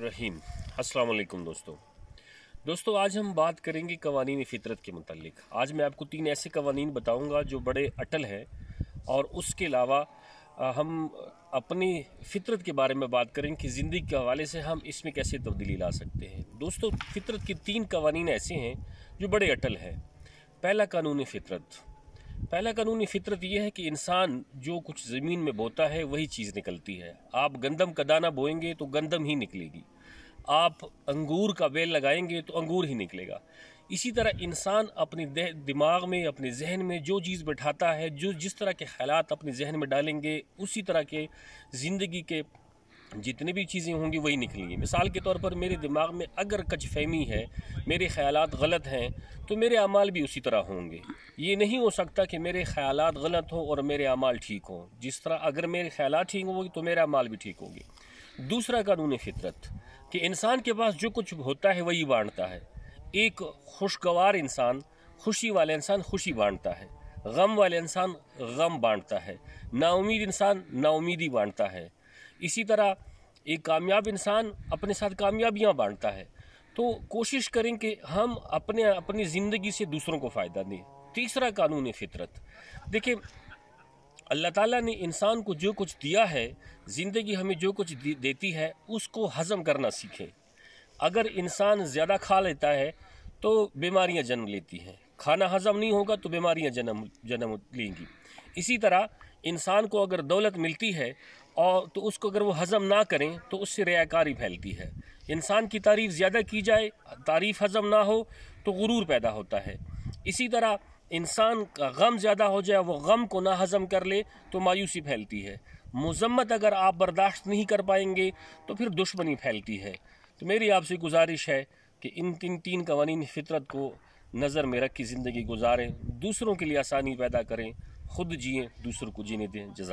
रहीम। अस्सलाम वालेकुम दोस्तों, आज हम बात करेंगे कवानीन फ़ितरत के मतलब। आज मैं आपको तीन ऐसे कवानीन बताऊंगा जो बड़े अटल हैं, और उसके अलावा हम अपनी फ़ितरत के बारे में बात करेंगे कि ज़िंदगी के हवाले से हम इसमें कैसे तब्दीली ला सकते हैं। दोस्तों, फ़ितरत के तीन कवानीन ऐसे हैं जो बड़े अटल हैं। पहला कानून फ़ितरत यह है कि इंसान जो कुछ ज़मीन में बोता है वही चीज़ निकलती है। आप गंदम का दाना बोएंगे तो गंदम ही निकलेगी, आप अंगूर का बेल लगाएंगे तो अंगूर ही निकलेगा। इसी तरह इंसान अपने दिमाग में, अपने जहन में जो चीज़ बैठाता है, जो जिस तरह के ख्यालात अपने जहन में डालेंगे, उसी तरह के ज़िंदगी के जितनी भी चीज़ें होंगी वही निकलेंगी। मिसाल के तौर पर मेरे दिमाग में अगर कचफहमी है, मेरे ख्यालात गलत हैं, तो मेरे अमाल भी उसी तरह होंगे। ये नहीं हो सकता कि मेरे ख्यालात गलत हों और मेरे अमाल ठीक हों। जिस तरह अगर मेरे ख्यालात ठीक होंगे तो मेरा अमाल भी ठीक होंगे। दूसरा कानून फ़ितरत कि इंसान के पास जो कुछ होता है वही बांटता है। एक खुशगवार इंसान, खुशी वाला इंसान खुशी बांटता है, गम वाला इंसान गम बांटता है, नाउमीद इंसान नाउमीदी बांटता है। इसी तरह एक कामयाब इंसान अपने साथ कामयाबियाँ बांटता है। तो कोशिश करें कि हम अपनी ज़िंदगी से दूसरों को फ़ायदा दें। तीसरा कानून फ़ितरत, देखिए अल्लाह ताला ने इंसान को जो कुछ दिया है, ज़िंदगी हमें जो कुछ देती है उसको हज़म करना सीखें। अगर इंसान ज़्यादा खा लेता है तो बीमारियाँ जन्म लेती हैं, खाना हज़म नहीं होगा तो बीमारियाँ जन्म लेंगी। इसी तरह इंसान को अगर दौलत मिलती है और तो उसको अगर वो हज़म ना करें तो उससे रियाकारी फैलती है। इंसान की तारीफ़ ज़्यादा की जाए, तारीफ़ हज़म ना हो तो गुरूर पैदा होता है। इसी तरह इंसान का गम ज़्यादा हो जाए, वो गम को ना हज़म कर ले तो मायूसी फैलती है। मुज़म्मत अगर आप बर्दाश्त नहीं कर पाएंगे तो फिर दुश्मनी फैलती है। तो मेरी आपसे गुजारिश है कि इन तीन कवानीन फ़ितरत को नज़र में रख के ज़िंदगी गुजारें, दूसरों के लिए आसानी पैदा करें, खुद जिएँ, दूसरों को जीने दें। जज़ाक।